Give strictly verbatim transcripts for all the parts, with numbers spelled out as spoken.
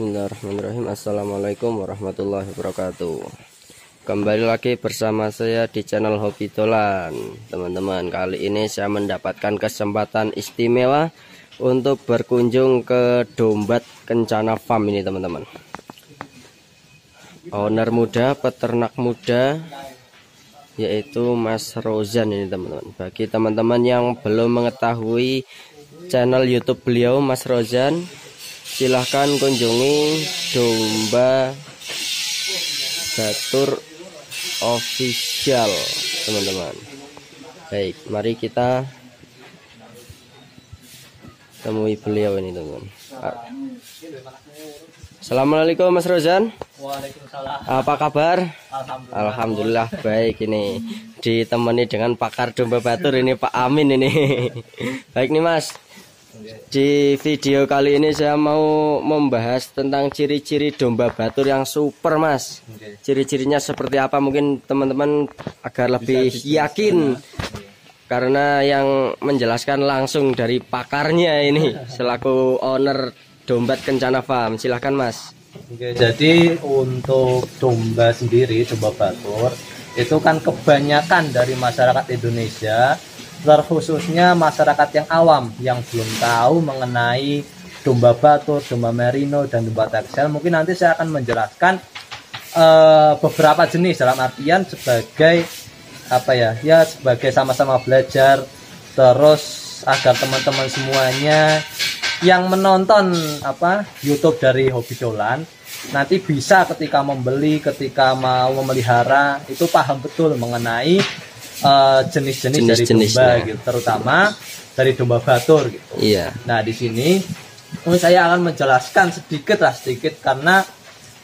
Bismillahirrahmanirrahim. Assalamualaikum warahmatullahi wabarakatuh. Kembali lagi bersama saya di channel Hobi Dolan. Teman-teman, kali ini saya mendapatkan kesempatan istimewa untuk berkunjung ke Domba Kencana Farm ini, teman-teman. Owner muda, peternak muda, yaitu Mas Rozan ini, teman-teman. Bagi teman-teman yang belum mengetahui channel YouTube beliau, Mas Rozan, silahkan kunjungi Domba Batur official, teman-teman. Baik, mari kita temui beliau ini, teman-teman. Assalamualaikum Mas Rozan. Waalaikumsalam. Apa kabar? Alhamdulillah, Alhamdulillah baik ini. Ditemani dengan pakar domba Batur ini, Pak Amin ini. Baik nih Mas, di video kali ini saya mau membahas tentang ciri-ciri domba Batur yang super Mas. Ciri-cirinya seperti apa, mungkin teman-teman agar lebih yakin, karena yang menjelaskan langsung dari pakarnya ini selaku owner Domba Kencana Farm. Silahkan Mas. Jadi untuk domba sendiri, domba Batur itu kan kebanyakan dari masyarakat Indonesia, terkhususnya masyarakat yang awam yang belum tahu mengenai domba Batur, domba Merino, dan domba Texel. Mungkin nanti saya akan menjelaskan uh, beberapa jenis, dalam artian sebagai apa ya, ya sebagai sama-sama belajar, terus agar teman-teman semuanya yang menonton apa YouTube dari Hobi Dolan nanti bisa ketika membeli, ketika mau memelihara itu paham betul mengenai jenis-jenis uh, dari domba gitu, terutama dari domba Batur gitu. Iya. Nah di sini saya akan menjelaskan sedikit lah sedikit karena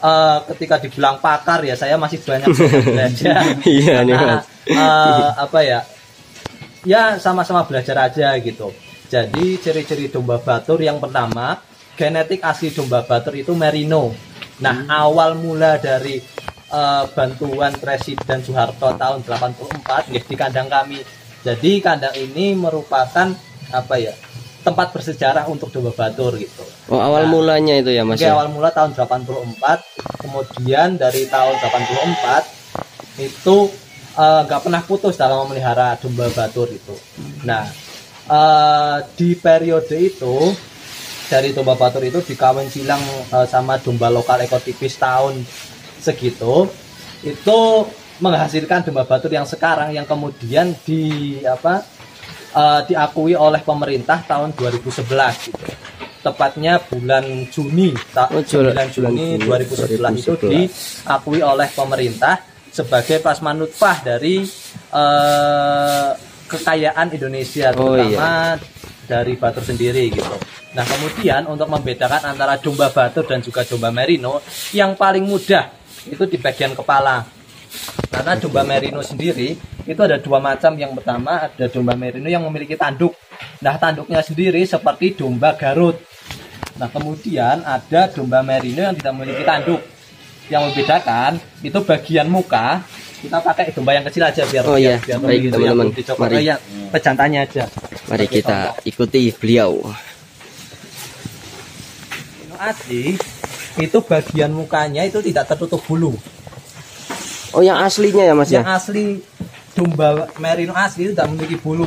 uh, ketika dibilang pakar ya saya masih banyak belajar. Iya nih Mas. Uh, apa ya? Ya sama-sama belajar aja gitu. Jadi ciri-ciri domba Batur yang pertama, genetik asli domba Batur itu Merino. Nah hmm. awal mula dari Uh, bantuan Presiden Soeharto tahun delapan puluh empat di kandang kami. Jadi kandang ini merupakan apa ya, tempat bersejarah untuk domba Batur gitu. Oh, awal nah, mulanya itu ya Mas. Ya, awal mula tahun delapan puluh empat, kemudian dari tahun delapan puluh empat itu nggak uh, pernah putus dalam memelihara domba Batur itu. Nah uh, di periode itu dari domba Batur itu dikawin silang uh, sama domba lokal ekotipis tahun segitu, itu menghasilkan domba Batur yang sekarang yang kemudian di apa uh, diakui oleh pemerintah tahun dua ribu sebelas gitu. Tepatnya bulan Juni, oh, bulan Juni dua ribu sebelas, dua ribu sebelas itu diakui oleh pemerintah sebagai plasma nutfah dari uh, kekayaan Indonesia, oh, terutama iya. dari Batur sendiri gitu. Nah kemudian untuk membedakan antara domba Batur dan juga domba Merino, yang paling mudah itu di bagian kepala, karena domba Merino sendiri itu ada dua macam. Yang pertama ada domba Merino yang memiliki tanduk, nah tanduknya sendiri seperti domba Garut. Nah kemudian ada domba Merino yang tidak memiliki tanduk. Yang membedakan itu bagian muka. Kita pakai domba yang kecil aja biar oh iya biar baik teman-teman, mari ya, pejantannya aja. Mari Seperti kita contoh. ikuti beliau. Asli itu bagian mukanya itu tidak tertutup bulu. Oh, yang aslinya ya Mas ya? Yang asli domba Merino asli itu tidak memiliki bulu.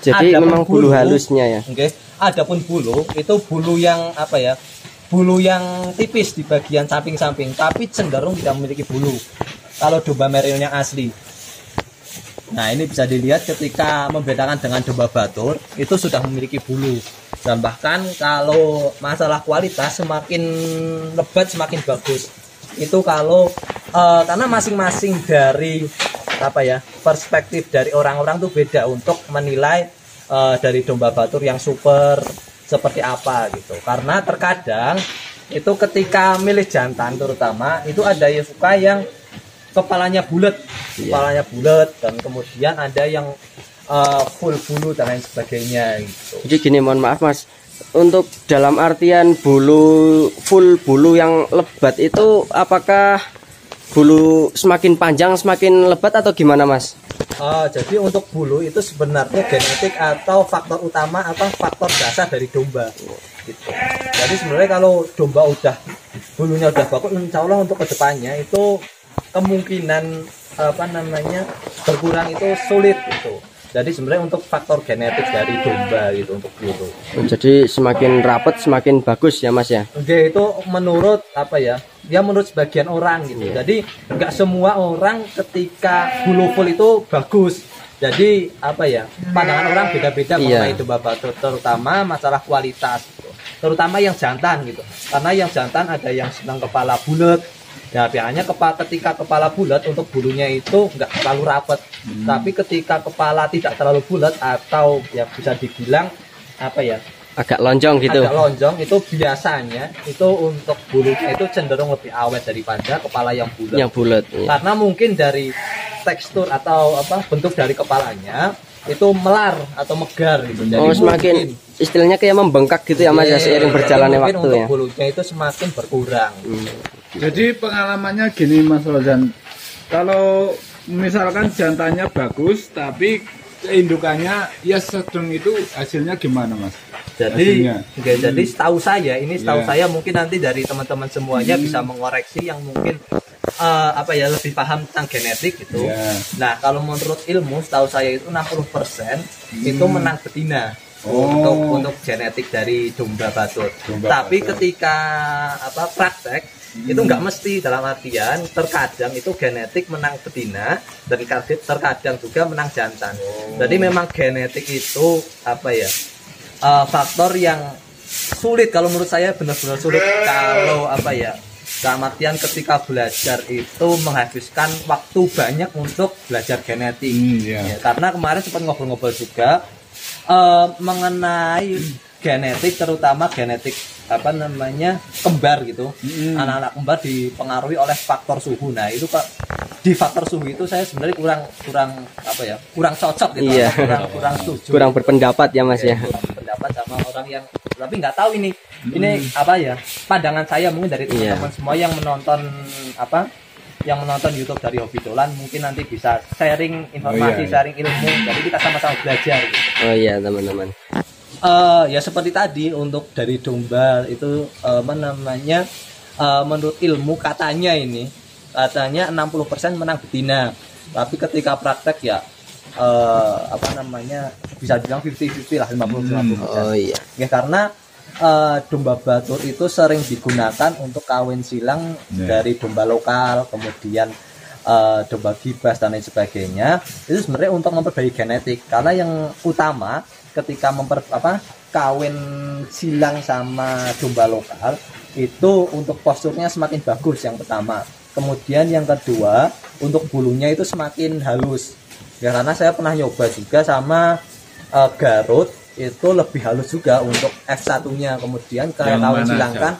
Jadi adapun memang bulu, bulu halusnya ya. Oke. Okay. Adapun bulu itu bulu yang apa ya? Bulu yang tipis di bagian samping-samping, tapi cenderung tidak memiliki bulu kalau domba Merino yang asli. Nah ini bisa dilihat ketika membedakan dengan domba Batur itu sudah memiliki bulu. Dan bahkan kalau masalah kualitas semakin lebat semakin bagus itu kalau uh, karena masing-masing dari apa ya perspektif dari orang-orang tuh beda untuk menilai uh, dari domba Batur yang super seperti apa gitu. Karena terkadang itu ketika milih jantan terutama itu ada yang suka yang kepalanya bulat, yeah. kepalanya bulat dan kemudian ada yang uh, full bulu dan lain sebagainya gitu. Jadi gini, mohon maaf Mas, untuk dalam artian bulu full bulu yang lebat itu apakah bulu semakin panjang semakin lebat atau gimana Mas? Uh, jadi untuk bulu itu sebenarnya genetik atau faktor utama atau faktor dasar dari domba gitu. Jadi sebenarnya kalau domba udah bulunya udah bagus, insya Allah untuk kedepannya itu kemungkinan apa namanya berkurang itu sulit gitu. Jadi sebenarnya untuk faktor genetik dari domba gitu untuk itu. Jadi semakin rapat semakin bagus ya Mas ya. Jadi itu menurut apa ya? Ya menurut sebagian orang gitu. Yeah. Jadi nggak semua orang ketika bulu full itu bagus. Jadi apa ya? Pandangan orang beda-beda mengenai domba Batur, terutama masalah kualitas gitu. Terutama yang jantan gitu. Karena yang jantan ada yang senang kepala bulat. Ya, biasanya ketika kepala bulat untuk bulunya itu nggak terlalu rapat, hmm. tapi ketika kepala tidak terlalu bulat atau ya bisa dibilang apa ya agak lonjong gitu. Agak lonjong itu biasanya itu untuk bulunya itu cenderung lebih awet daripada kepala yang bulat. Yang bulat. Iya. Karena mungkin dari tekstur atau apa bentuk dari kepalanya itu melar atau megar gitu. Jadi oh, semakin mungkin, istilahnya kayak membengkak gitu ya Mas ya seiring berjalannya waktu untuk ya. Bulunya itu semakin berkurang. Hmm. Jadi pengalamannya gini Mas Rozan, kalau misalkan jantannya bagus tapi indukannya ya sedang, itu hasilnya gimana Mas? Jadi, ya, jadi setahu saya ini setahu yeah. saya mungkin nanti dari teman-teman semuanya hmm. bisa mengoreksi yang mungkin uh, apa ya lebih paham tentang genetik gitu. Yeah. Nah kalau menurut ilmu setahu saya itu enam puluh persen hmm. itu menang betina. Oh. Untuk untuk genetik dari domba Batur. Domba Tapi Batur. Ketika apa praktek hmm. itu nggak mesti, dalam artian terkadang itu genetik menang betina dan terkadang juga menang jantan. Oh. Jadi memang genetik itu apa ya uh, faktor yang sulit kalau menurut saya, benar-benar sulit kalau apa ya. Kematian ketika belajar itu menghabiskan waktu banyak untuk belajar genetik. Hmm, yeah. ya, karena kemarin sempat ngobrol-ngobrol juga. Uh, mengenai genetik, terutama genetik apa namanya kembar gitu, mm. anak-anak kembar dipengaruhi oleh faktor suhu. Nah itu Pak, di faktor suhu itu saya sebenarnya kurang kurang apa ya kurang cocok gitu, yeah. kurang kurang setuju, kurang berpendapat ya Mas ya, ya. Kurang berpendapat sama orang yang, tapi nggak tahu ini mm. ini apa ya pandangan saya mungkin dari teman-teman yeah. semua yang menonton apa yang menonton YouTube dari Hobi Dolan, mungkin nanti bisa sharing informasi, oh, iya. sharing ilmu, jadi kita sama-sama belajar gitu. Oh iya teman-teman, uh, ya seperti tadi untuk dari domba itu uh, apa namanya uh, menurut ilmu katanya ini katanya enam puluh persen menang betina, tapi ketika praktek ya uh, apa namanya bisa bilang lima puluh lima puluh lah, lima puluh lima puluh persen. Hmm, oh iya ya, karena Uh, domba Batur itu sering digunakan untuk kawin silang yeah. dari domba lokal, kemudian uh, domba Gibas dan lain sebagainya. Itu sebenarnya untuk memperbaiki genetik, karena yang utama ketika memper apa kawin silang sama domba lokal itu untuk posturnya semakin bagus yang pertama, kemudian yang kedua untuk bulunya itu semakin halus ya, karena saya pernah nyoba juga sama uh, Garut itu lebih halus juga untuk F satu nya, kemudian saya kawin silangkan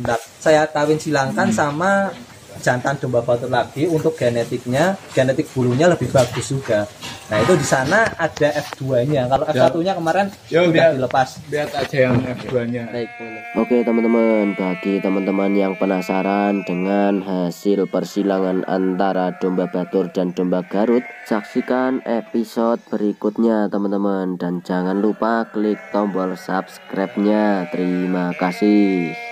enggak, saya kawin silangkan hmm. sama jantan domba Batur lagi untuk genetiknya, genetik bulunya lebih bagus juga. Nah itu di sana ada F dua nya, kalau F satu nya kemarin ya, udah biar, dilepas lihat aja yang F dua nya. Oke teman-teman, bagi teman-teman yang penasaran dengan hasil persilangan antara domba Batur dan domba Garut, saksikan episode berikutnya teman-teman, dan jangan lupa klik tombol subscribe nya. Terima kasih.